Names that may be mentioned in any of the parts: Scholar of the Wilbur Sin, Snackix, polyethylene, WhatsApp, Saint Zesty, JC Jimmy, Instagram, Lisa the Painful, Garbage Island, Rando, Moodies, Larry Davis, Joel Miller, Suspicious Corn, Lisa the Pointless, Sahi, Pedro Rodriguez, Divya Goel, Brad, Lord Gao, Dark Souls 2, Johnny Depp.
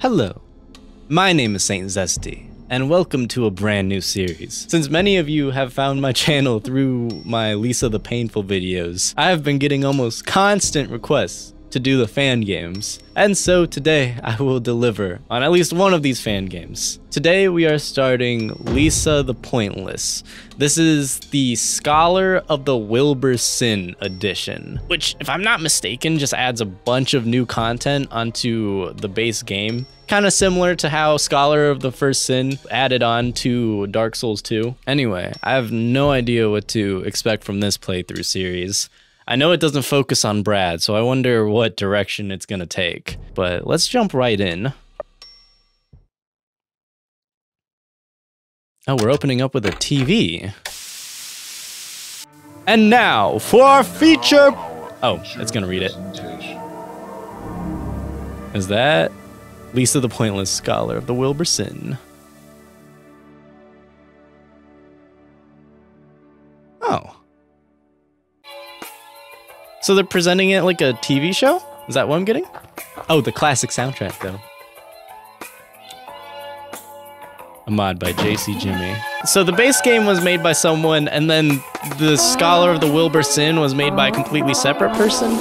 Hello, my name is Saint Zesty, and welcome to a brand new series. Since many of you have found my channel through my Lisa the Painful videos, I have been getting almost constant requests to do the fan games, and so today I will deliver on at least one of these fan games. Today we are starting Lisa the Pointless. This is the Scholar of the Wilbur Sin edition, which, if I'm not mistaken, just adds a bunch of new content onto the base game. Kind of similar to how Scholar of the First Sin added on to Dark Souls 2. Anyway, I have no idea what to expect from this playthrough series. I know it doesn't focus on Brad, so I wonder what direction it's gonna take. But let's jump right in. Oh, we're opening up with a TV. And now for our feature... Oh, it's gonna read it. Is that Lisa the Pointless, Scholar of the Wilbur Sin? Oh. So they're presenting it like a TV show? Is that what I'm getting? Oh, the classic soundtrack, though. A mod by JC Jimmy. So the base game was made by someone, and then the Scholar of the Wilbur Sin was made by a completely separate person?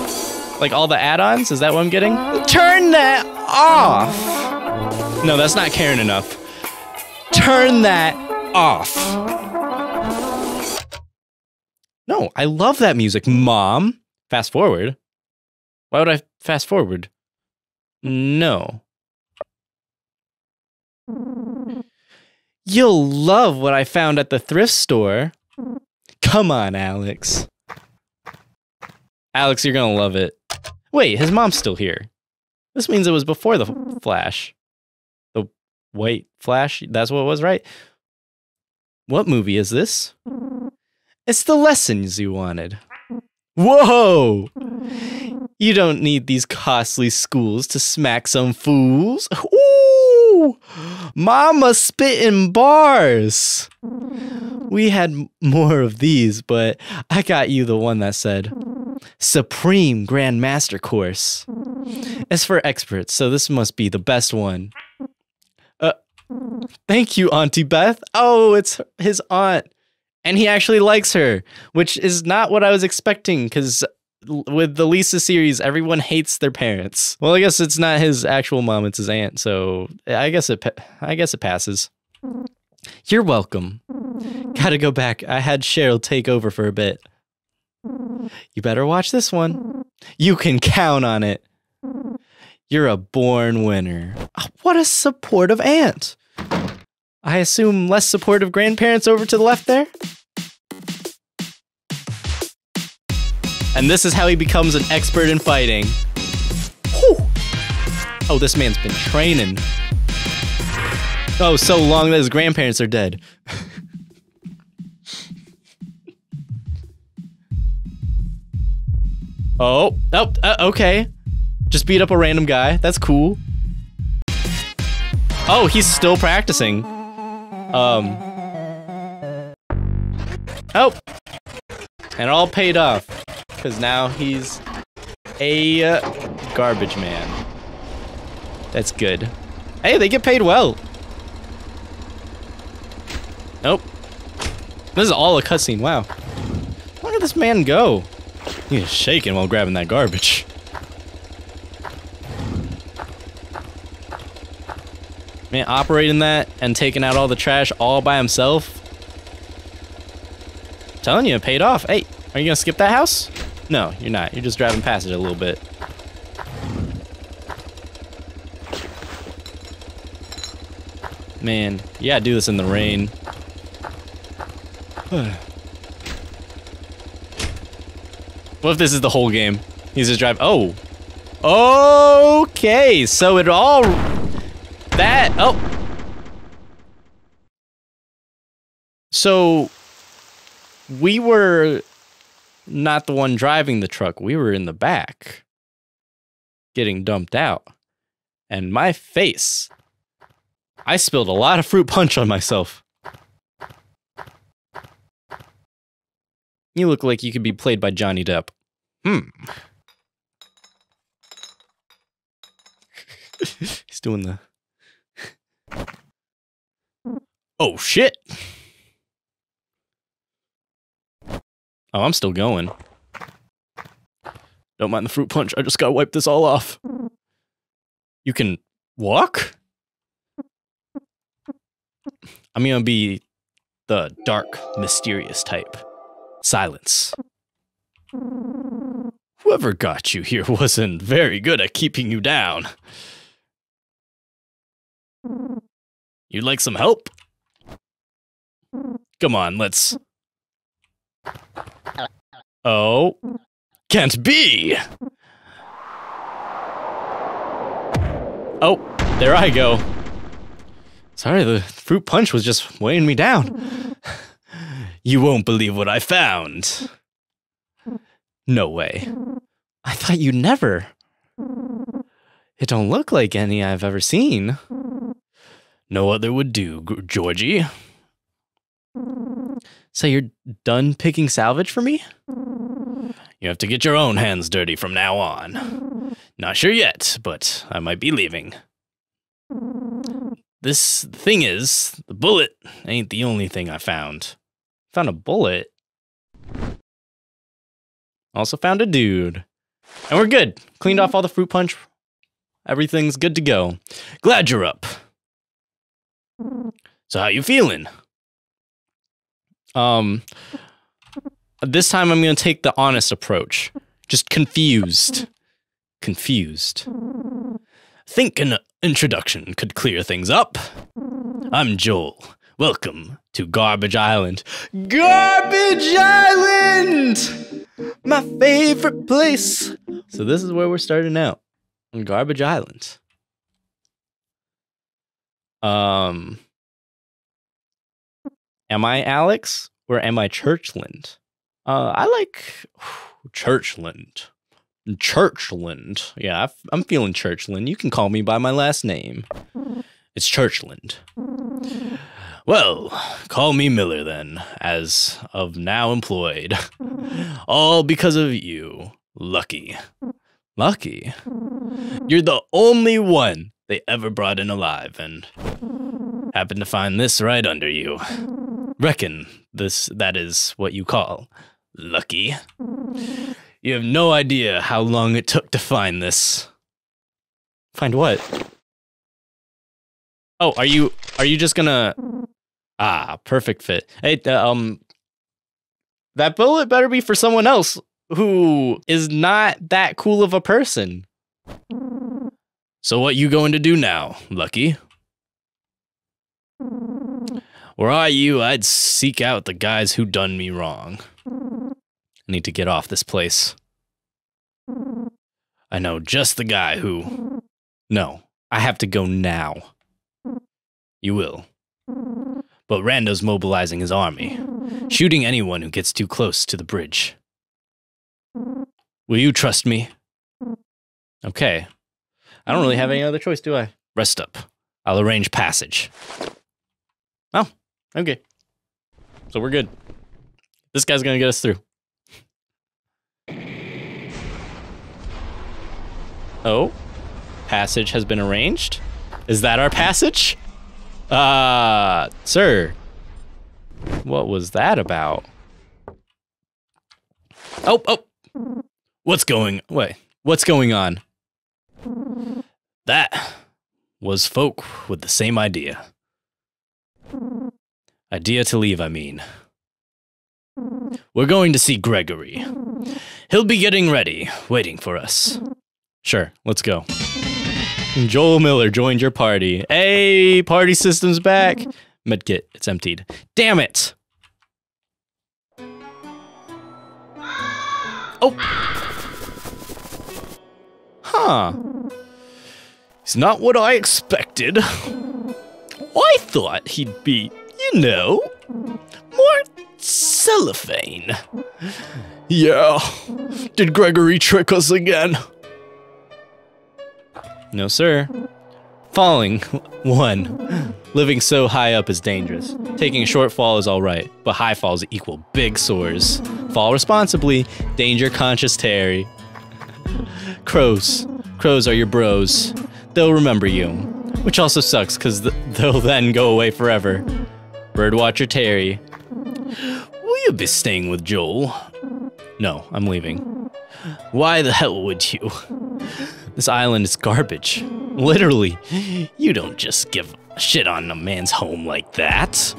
Like all the add-ons? Is that what I'm getting? Turn that off! No, that's not caring enough. Turn that off! No, I love that music, Mom! Fast forward? Why would I fast forward? No. You'll love what I found at the thrift store. Come on, Alex. Alex, you're gonna love it. Wait, his mom's still here. This means it was before the Flash. The White Flash? That's what it was, right? What movie is this? It's the lessons you wanted. Whoa! You don't need these costly schools to smack some fools. Ooh! Mama spittin' bars! We had more of these, but I got you the one that said Supreme Grand Master Course. It's for experts, so this must be the best one. Thank you, Auntie Beth. Oh, it's his aunt. And he actually likes her, which is not what I was expecting, because with the Lisa series, everyone hates their parents. Well, I guess it's not his actual mom, it's his aunt, so I guess it passes. You're welcome. Gotta go back. I had Cheryl take over for a bit. You better watch this one. You can count on it. You're a born winner. What a supportive aunt. I assume less supportive grandparents over to the left there? And this is how he becomes an expert in fighting. Whew. Oh, this man's been training. Oh, so long that his grandparents are dead. Okay. Just beat up a random guy. That's cool. Oh, he's still practicing. Oh! And it all paid off, because now he's a garbage man. That's good. Hey, they get paid well! Nope. This is all a cutscene, wow. Where did this man go? He was shaking while grabbing that garbage. Man, operating that and taking out all the trash all by himself. I'm telling you, it paid off. Hey, are you gonna skip that house? No, you're not. You're just driving past it a little bit. Man, you gotta do this in the rain. What if this is the whole game? He's just driving. Oh! Okay, so it all... That, oh. So we were not the one driving the truck. We were in the back getting dumped out. And my face, I spilled a lot of fruit punch on myself. You look like you could be played by Johnny Depp. He's doing the... Oh, shit! Oh, I'm still going. Don't mind the fruit punch. I just gotta wipe this all off. You can walk? I'm gonna be the dark, mysterious type. Silence. Whoever got you here wasn't very good at keeping you down. You'd like some help? Come on, let's... Oh... Can't be! Oh, there I go. Sorry, the fruit punch was just weighing me down. You won't believe what I found. No way. I thought you'd never. It don't look like any I've ever seen. No other would do, Georgie. So you're done picking salvage for me? You have to get your own hands dirty from now on. Not sure yet, but I might be leaving. This thing is, the bullet ain't the only thing I found. Found a bullet. Also found a dude. And we're good. Cleaned off all the fruit punch. Everything's good to go. Glad you're up. So how you feeling? This time I'm going to take the honest approach. Just confused. Confused. Think an introduction could clear things up. I'm Joel. Welcome to Garbage Island. Garbage Island! My favorite place. So this is where we're starting out. On Garbage Island. Am I Alex or am I Churchland? I like Churchland. Churchland. Yeah, I'm feeling Churchland. You can call me by my last name. It's Churchland. Well, call me Miller then, as of now employed. All because of you. Lucky. Lucky? You're the only one they ever brought in alive, and happened to find this right under you. Reckon that is what you call... Lucky. You have no idea how long it took to find this. Find what? Oh, are you just gonna... Ah, perfect fit. Hey, that bullet better be for someone else who is not that cool of a person. So what you going to do now, Lucky? Were I you, I'd seek out the guys who done me wrong. I need to get off this place. I know just the guy who... No, I have to go now. You will. But Rando's mobilizing his army, shooting anyone who gets too close to the bridge. Will you trust me? Okay. I don't really have any other choice, do I? Rest up. I'll arrange passage. Oh, okay. So we're good. This guy's gonna get us through. Oh, passage has been arranged. Is that our passage? Sir. What was that about? Oh. What's going on? That was folk with the same idea. Idea to leave, I mean. We're going to see Gregory. He'll be getting ready, waiting for us. Sure, let's go. Joel Miller joined your party. Hey, party system's back. Medkit, it's emptied. Damn it! Oh! Huh. It's not what I expected. I thought he'd be, you know, more cellophane. Yeah. Did Gregory trick us again? No, sir. Falling, one. Living so high up is dangerous. Taking a short fall is all right, but high falls equal big sores. Fall responsibly. Danger conscious, Terry. Crows. Crows are your bros. they'll remember you. Which also sucks, because they'll then go away forever. Birdwatcher Terry. Will you be staying with Joel? No, I'm leaving. Why the hell would you? This island is garbage. Literally. You don't just give a shit on a man's home like that.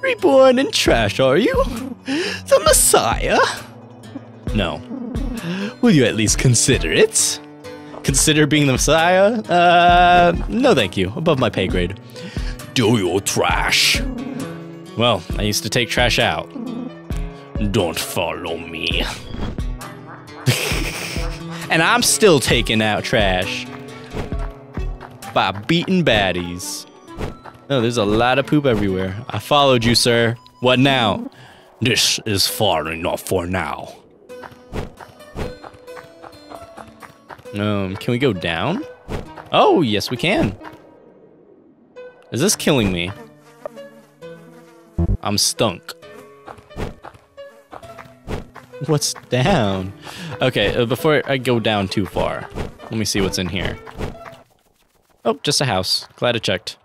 Reborn in trash, are you? The Messiah? No. Will you at least consider it? Consider being the Messiah? No thank you. Above my pay grade. Do your trash. Well, I used to take trash out. Don't follow me. And I'm still taking out trash. By beating baddies. No, there's a lot of poop everywhere. I followed you, sir. What now? This is far enough for now. Can we go down? Oh, yes we can. Is this killing me? I'm stunk. What's down? Okay, before I go down too far, let me see what's in here. Oh, just a house. Glad I checked.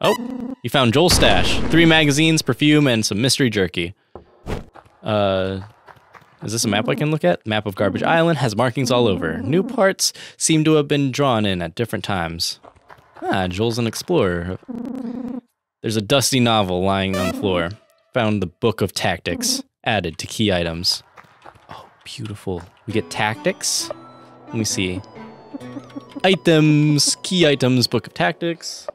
Oh, you found Joel's stash. 3 magazines, perfume, and some mystery jerky. Is this a map I can look at? Map of Garbage Island has markings all over. New parts seem to have been drawn in at different times. Ah, Joel's an explorer. There's a dusty novel lying on the floor. Found the Book of Tactics. Added to key items. Oh, beautiful. We get tactics. Let me see. Items, key items, Book of Tactics.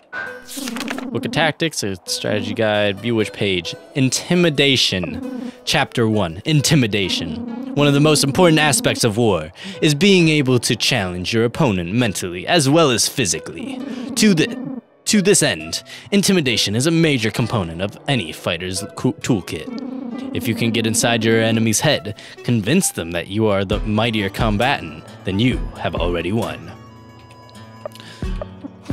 Book of Tactics, a strategy guide, view which page. Intimidation. Chapter 1, Intimidation. One of the most important aspects of war is being able to challenge your opponent mentally as well as physically. To this end, intimidation is a major component of any fighter's toolkit. If you can get inside your enemy's head, convince them that you are the mightier combatant, then you have already won.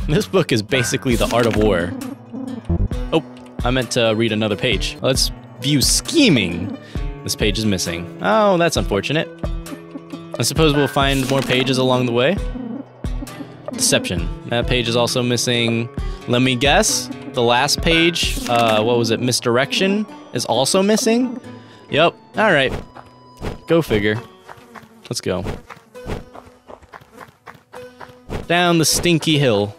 This book is basically the art of war. Oh, I meant to read another page. Let's view scheming. This page is missing. Oh, that's unfortunate. I suppose we'll find more pages along the way. Deception. That page is also missing. Let me guess. The last page, what was it? Misdirection is also missing? Yep. All right. Go figure. Let's go. Down the stinky hill.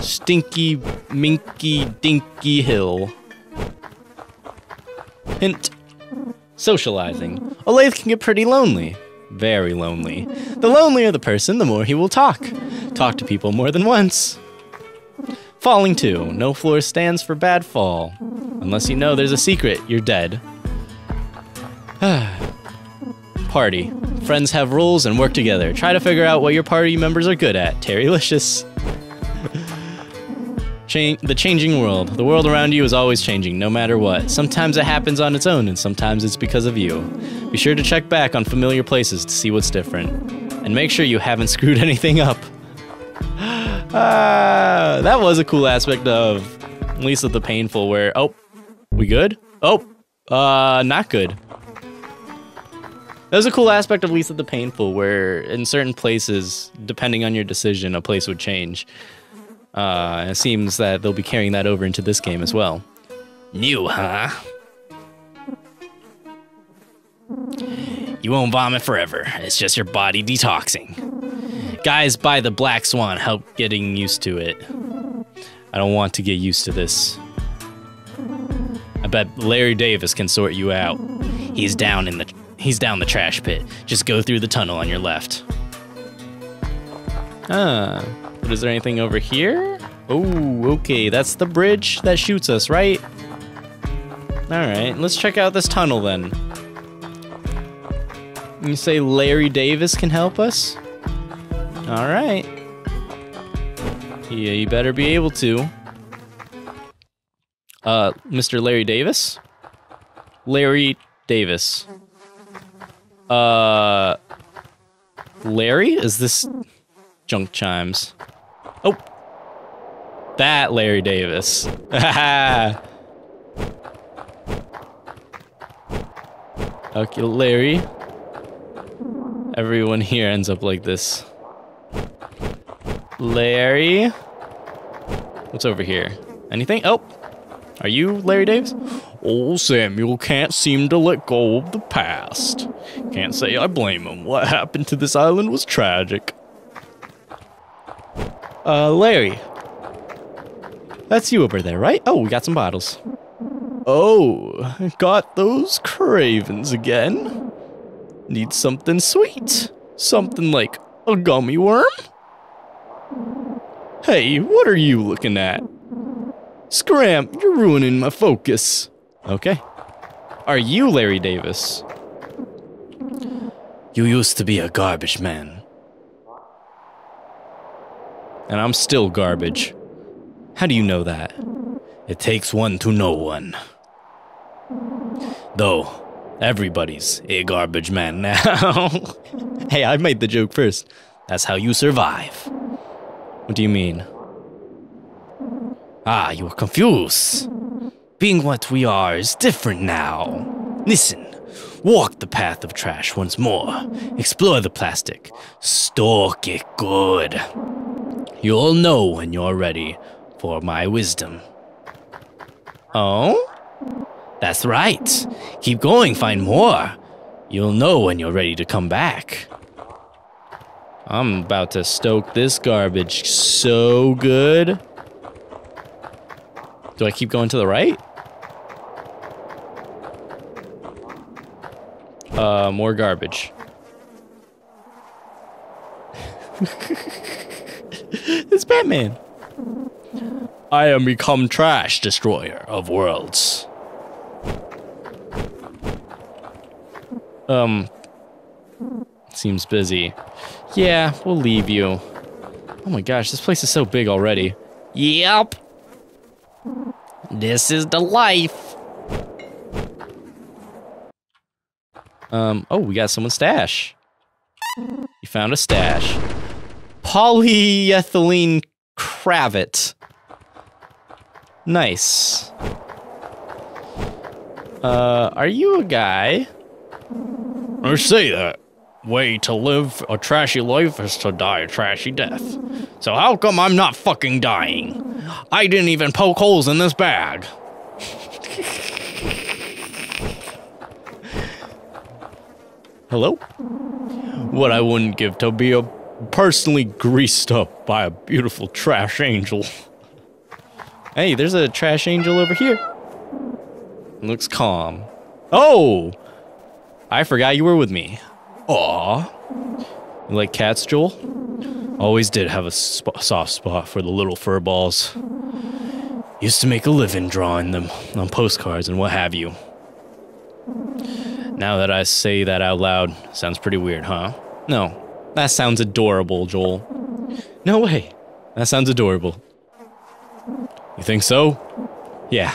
Stinky, minky, dinky hill. Hint. Socializing. A lathe can get pretty lonely. Very lonely. The lonelier the person, the more he will talk. Talk to people more than once. Falling to. No floor stands for bad fall. Unless you know there's a secret, you're dead. Party. Friends have rules and work together. Try to figure out what your party members are good at. Terrylicious. The changing world. The world around you is always changing, no matter what. Sometimes it happens on its own, and sometimes it's because of you. Be sure to check back on familiar places to see what's different. And make sure you haven't screwed anything up. That was a cool aspect of Lisa the Painful, where... Oh, we good? Oh, not good. That was a cool aspect of Lisa the Painful, where in certain places, depending on your decision, a place would change. It seems that they'll be carrying that over into this game as well. New, huh? You won't vomit forever. It's just your body detoxing. Guys by the Black Swan help getting used to it. I don't want to get used to this. I bet Larry Davis can sort you out. He's down the trash pit. Just go through the tunnel on your left. Ah. But is there anything over here? Oh, okay, that's the bridge that shoots us, right? Alright, let's check out this tunnel then. You say Larry Davis can help us? Alright. Yeah, you better be able to. Mr. Larry Davis? Larry Davis. Larry? Is this... Junk chimes. Oh! That Larry Davis. Okay, Larry. Everyone here ends up like this. Larry? What's over here? Anything? Oh! Are you Larry Davis? Old Samuel can't seem to let go of the past. Can't say I blame him. What happened to this island was tragic. Larry. That's you over there, right? Oh, we got some bottles. Oh, got those cravings again. Need something sweet. Something like a gummy worm? Hey, what are you looking at? Scram, you're ruining my focus. Okay. Are you Larry Davis? You used to be a garbage man. And I'm still garbage. How do you know that? It takes one to know one. Though, everybody's a garbage man now. Hey, I made the joke first. That's how you survive. What do you mean? Ah, you are confused. Being what we are is different now. Listen, walk the path of trash once more. Explore the plastic. Stalk it good. You'll know when you're ready for my wisdom. Oh? That's right. Keep going, find more. You'll know when you're ready to come back. I'm about to stoke this garbage so good. Do I keep going to the right? More garbage. It's Batman. I am become trash destroyer of worlds. Seems busy. Yeah, we'll leave you. Oh my gosh, this place is so big already. Yep. This is the life. Oh, we got someone's stash. You found a stash. Polyethylene Kravit. Nice. Are you a guy? I say that. Way to live a trashy life is to die a trashy death. So how come I'm not fucking dying? I didn't even poke holes in this bag. Hello? What I wouldn't give to be a personally greased up by a beautiful trash angel. Hey, there's a trash angel over here. Looks calm. Oh! I forgot you were with me. Aw. You like cats, Joel? Always did have a soft spot for the little fur balls. Used to make a living drawing them on postcards and what have you. Now that I say that out loud, sounds pretty weird, huh? No, that sounds adorable, Joel. No way. That sounds adorable. You think so? Yeah.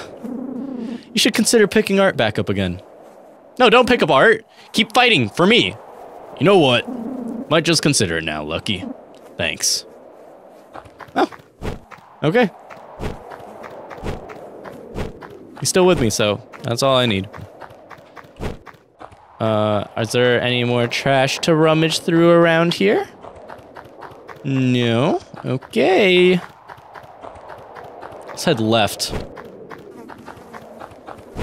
You should consider picking art back up again. No, don't pick up art. Keep fighting for me. You know what? Might just consider it now, Lucky. Thanks. Oh. Okay. He's still with me, so that's all I need. Is there any more trash to rummage through around here? No. Okay. Let's head left.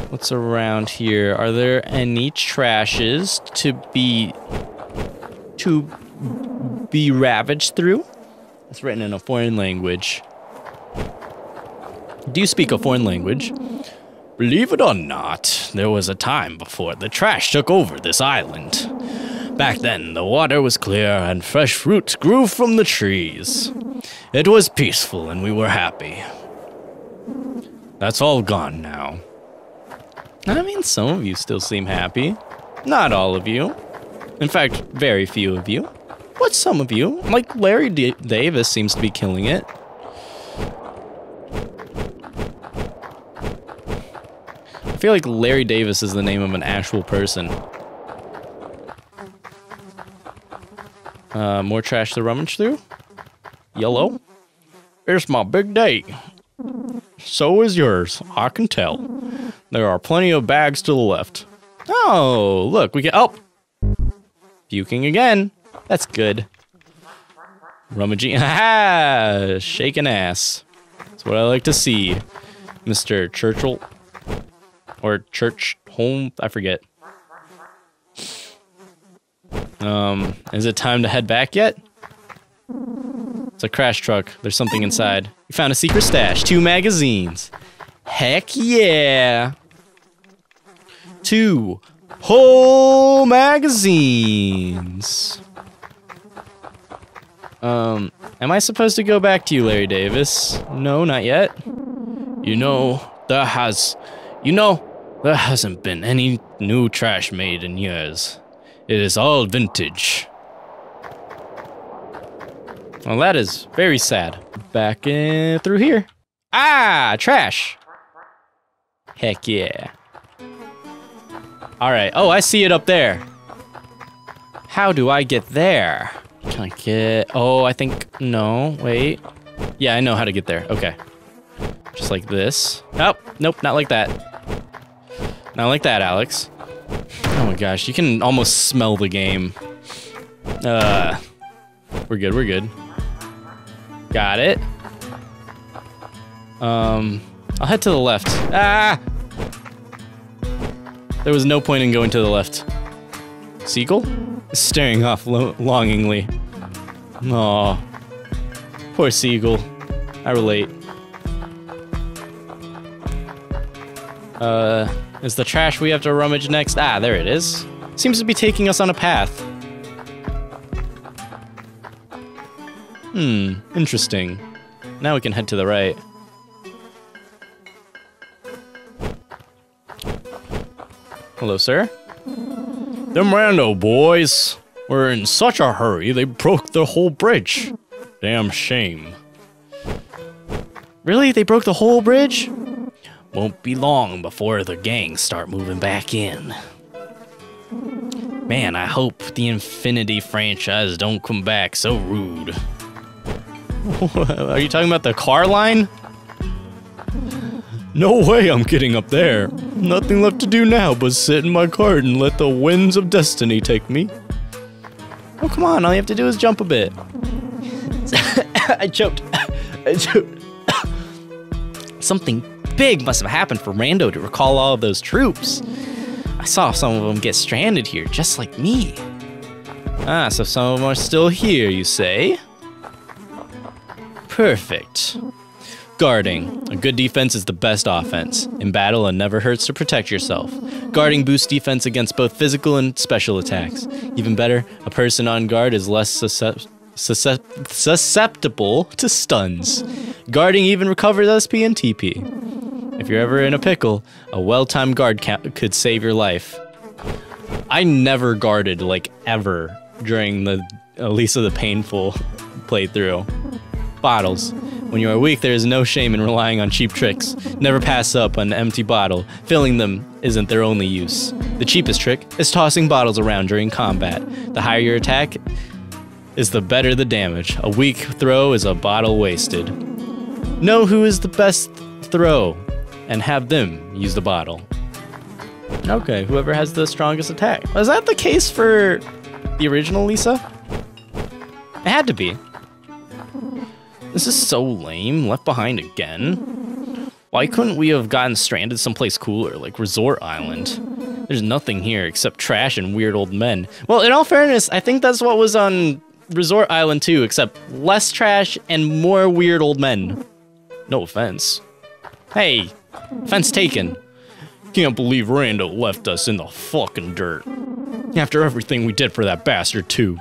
What's around here? Are there any trashes to be ravaged through? It's written in a foreign language. Do you speak a foreign language? Believe it or not, there was a time before the trash took over this island. Back then, the water was clear and fresh fruit grew from the trees. It was peaceful and we were happy. That's all gone now. I mean, some of you still seem happy. Not all of you. In fact, very few of you. But some of you, like Larry Davis, seems to be killing it. I feel like Larry Davis is the name of an actual person. More trash to rummage through? Yellow? It's my big day. So is yours, I can tell. There are plenty of bags to the left. Oh, look, we get... Oh! Puking again. That's good. Rummaging. Ha! Shaking ass. That's what I like to see. Mr. Churchill. Or Church Home. I forget. Is it time to head back yet? It's a crash truck. There's something inside. You found a secret stash. 2 magazines. Heck yeah! 2 whole magazines! Am I supposed to go back to you, Larry Davis? No, not yet. You know, there hasn't been any new trash made in years. It is all vintage. Well, that is very sad. Back in through here. Ah, trash. Heck yeah. All right. Oh, I see it up there. How do I get there? Can I get... Oh, I think... No, wait. Yeah, I know how to get there. Okay. Just like this. Oh, nope, not like that. Not like that, Alex. Oh my gosh, you can almost smell the game. We're good, we're good. Got it. I'll head to the left. Ah! There was no point in going to the left. Seagull? Staring off longingly. Aw. Poor Seagull. I relate. Is the trash we have to rummage next? Ah, there it is. Seems to be taking us on a path. Hmm, interesting. Now we can head to the right. Hello, sir. Them Rando boys were in such a hurry, they broke the whole bridge. Damn shame. Really? They broke the whole bridge? Won't be long before the gangs start moving back in. Man, I hope the Infinity franchise don't come back so rude. Are you talking about the car line? No way I'm getting up there. Nothing left to do now but sit in my cart and let the winds of destiny take me. Oh, come on. All you have to do is jump a bit. I choked. I choked. Something big must have happened for Rando to recall all of those troops. I saw some of them get stranded here, just like me. Ah, so some of them are still here, you say? Perfect. Guarding. A good defense is the best offense. In battle, it never hurts to protect yourself. Guarding boosts defense against both physical and special attacks. Even better, a person on guard is less susceptible to stuns. Guarding even recovers SP and TP. If you're ever in a pickle, a well-timed guard could save your life. I never guarded, like, ever during the Lisa the Painful playthrough. Bottles. When you are weak, there is no shame in relying on cheap tricks. Never pass up an empty bottle. Filling them isn't their only use. The cheapest trick is tossing bottles around during combat. The higher your attack is, the better the damage. A weak throw is a bottle wasted. Know who is the best throw and have them use the bottle. Okay, whoever has the strongest attack. Was that the case for the original Lisa? It had to be. This is so lame. Left behind again. Why couldn't we have gotten stranded someplace cooler, like Resort Island? There's nothing here except trash and weird old men. Well, in all fairness, I think that's what was on Resort Island too, except less trash and more weird old men. No offense. Hey, offense taken. Can't believe Rando left us in the fucking dirt. After everything we did for that bastard too.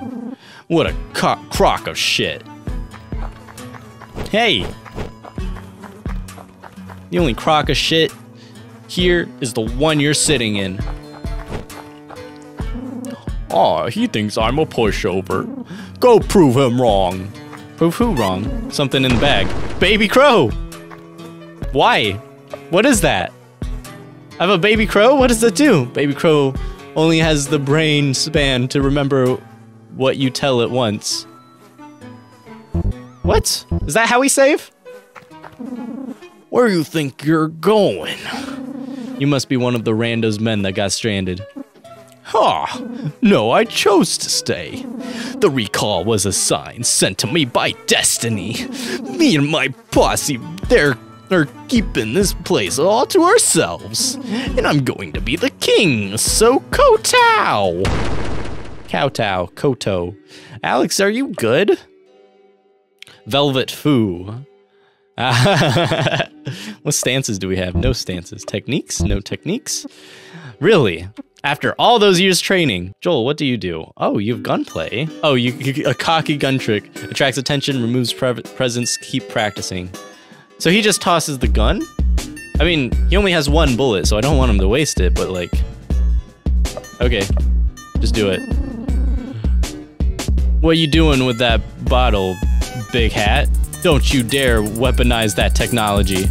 What a crock of shit. Hey! The only crock of shit here is the one you're sitting in. Aw, he thinks I'm a pushover. Go prove him wrong. Prove who wrong? Something in the bag. Baby crow! Why? What is that? I have a baby crow? What does that do? Baby crow only has the brain span to remember what you tell it once. What? Is that how we save? Where do you think you're going? You must be one of the Rando's men that got stranded. Ah, no, I chose to stay. The recall was a sign sent to me by destiny. Me and my posse, they're keeping this place all to ourselves. And I'm going to be the king, so kowtow! Kowtow, koto. Alex, are you good? Velvet foo. What stances do we have? No stances. Techniques? No techniques. Really? After all those years training. Joel, what do you do? Oh, you have gunplay. Oh, a cocky gun trick. Attracts attention, removes presence, keep practicing. So he just tosses the gun? I mean, he only has one bullet, so I don't want him to waste it, but like... Okay. Just do it. What you doing with that bottle, big hat? Don't you dare weaponize that technology.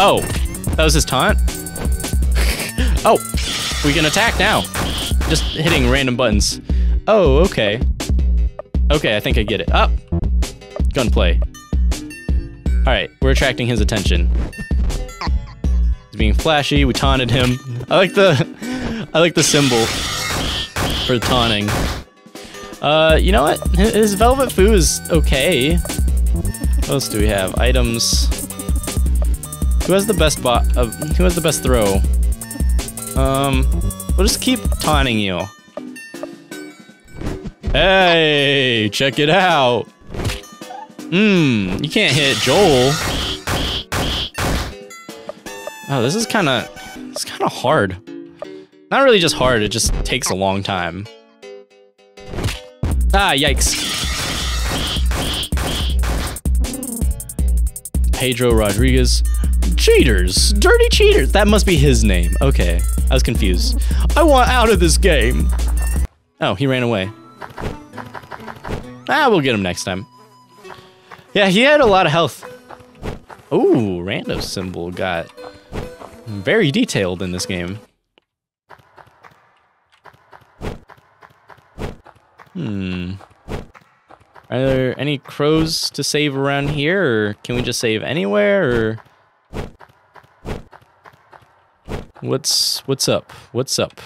Oh, that was his taunt? Oh, we can attack now. Just hitting random buttons. Oh, okay. Okay, I think I get it. Up. Oh, gunplay. All right, we're attracting his attention. He's being flashy, we taunted him. I like the symbol for taunting. You know what? His velvet foo is okay. What else do we have? Items. Who has the best who has the best throw? We'll just keep taunting you. Hey, check it out. You can't hit Joel. Oh, this is kind of hard. Not really just hard, it just takes a long time. Ah, yikes. Pedro Rodriguez. Cheaters! Dirty cheaters! That must be his name. Okay, I was confused. I want out of this game! Oh, he ran away. Ah, we'll get him next time. Yeah, he had a lot of health. Ooh, Rando symbol got very detailed in this game. Are there any crows to save around here, or can we just save anywhere, or... What's up? What's up?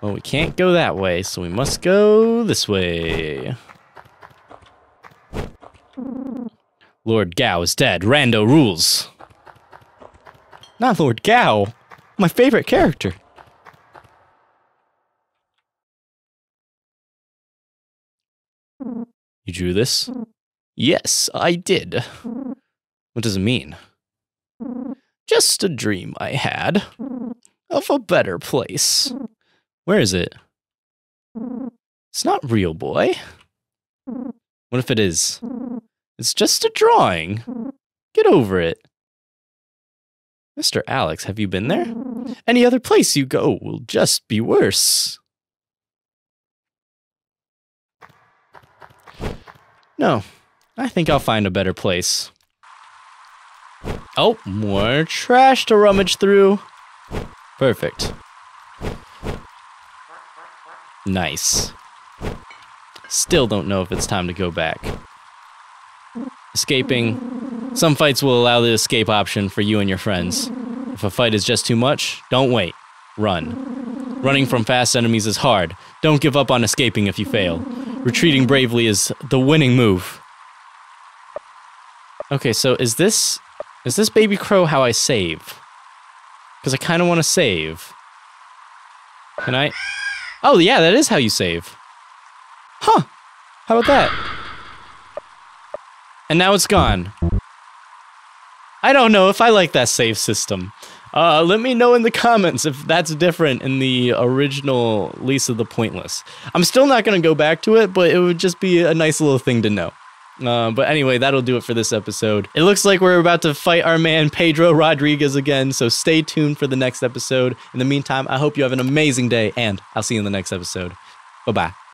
Well, we can't go that way, so we must go this way. Lord Gao is dead. Rando rules. Not Lord Gao. My favorite character. You drew this? Yes, I did. What does it mean? Just a dream I had of a better place. Where is it? It's not real, boy. What if it is? It's just a drawing. Get over it. Mr. Alex, have you been there? Any other place you go will just be worse. No, I think I'll find a better place. Oh, more trash to rummage through. Perfect. Nice. Still don't know if it's time to go back. Escaping. Some fights will allow the escape option for you and your friends. If a fight is just too much, don't wait. Run. Running from fast enemies is hard. Don't give up on escaping if you fail. Retreating bravely is the winning move. Okay, so is this baby crow how I save? Because I kind of want to save. Can I? Oh yeah, that is how you save. Huh? How about that? And now it's gone. I don't know if I like that save system. Let me know in the comments if that's different in the original Lisa the Pointless. I'm still not going to go back to it, but it would just be a nice little thing to know. But anyway, that'll do it for this episode. It looks like we're about to fight our man Pedro Rodriguez again, so stay tuned for the next episode. In the meantime, I hope you have an amazing day, and I'll see you in the next episode. Bye-bye.